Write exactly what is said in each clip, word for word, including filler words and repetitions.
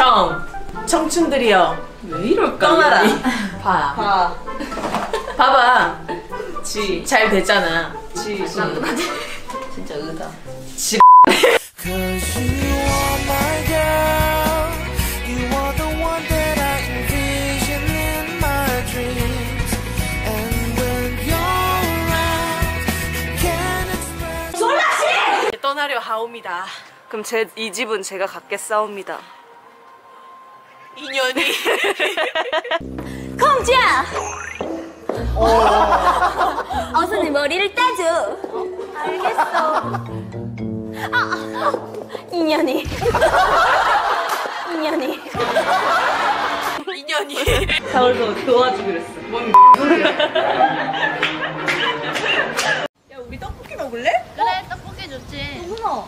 청 청춘들이여 왜 이럴까? 떠나라 봐 봐 봐봐 지 잘 됐잖아 지 진짜 의다 지 떠나려 하옵니다. 그럼 제 이 집은 제가 갖겠사옵니다. 인연이 공주야! 어서 내 머리를 따줘. 알겠어. 아, 아, 인연이 인연이 인연이 서울도 도와주기로 했어. 뭔 소리야? 야 우리 떡볶이 먹을래? 그래 떡볶이 좋지. 누구나?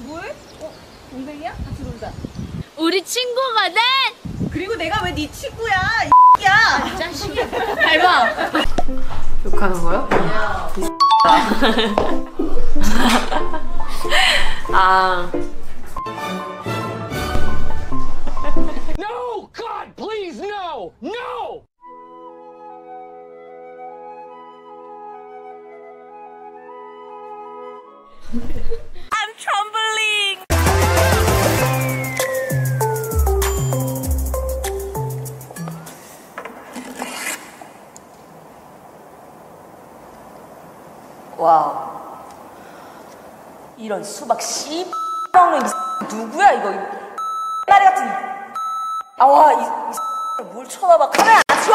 뭘? 어? 동생이야? 같이 놀자. 우리 친구가 돼! 그리고 내가 왜 네 친구야! 이야 아, 짜식! 닮아! 욕하는 거야? 아... No! God! Please! No! No! I'm trembling! 와우 이런 수박 씨 먹는 누구야 이거 나리 같은 아와 이 뭘 쳐다봐 카메라 안 쳐!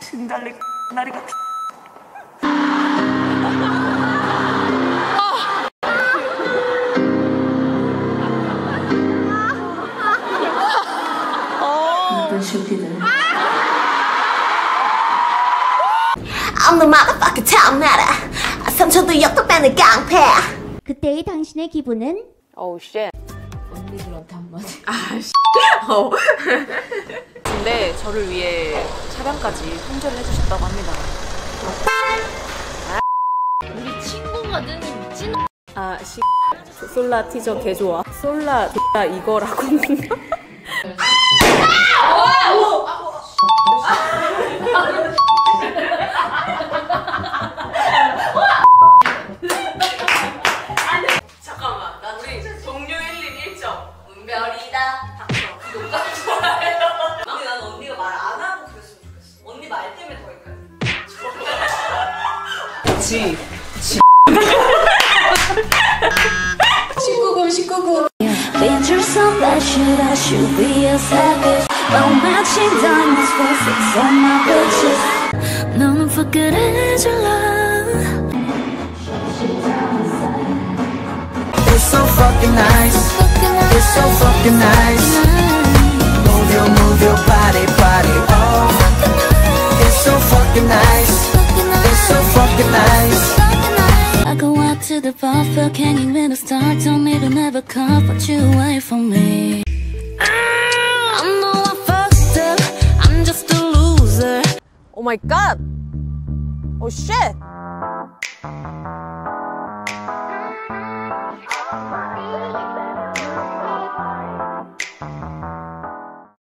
등달래 나리 같은 어떤 슈피들 I'm the motherfucking top matter. 삼천도 역도 빼는 깡패. 그때의 당신의 기분은? 어우 쉣. 언니들한테 한마디. 아 씨. 어. 근데 저를 위해 촬영까지 손절을 해주셨다고 합니다. 아, 우리 친구거든 미친. 아 씨. 솔라 티저 개 좋아. 솔라 나 이거라고. 지, 지. 십구 금, 십구 금. It's so fucking nice. It's so fucking nice. Move your, move your body, body. Oh, it's so fucking nice. So fucking nice. I go out to the bar, feel hanging with a star. Don't need to never come, but you wait for me. I know I fucked up. I'm just a loser. Oh my god. Oh shit.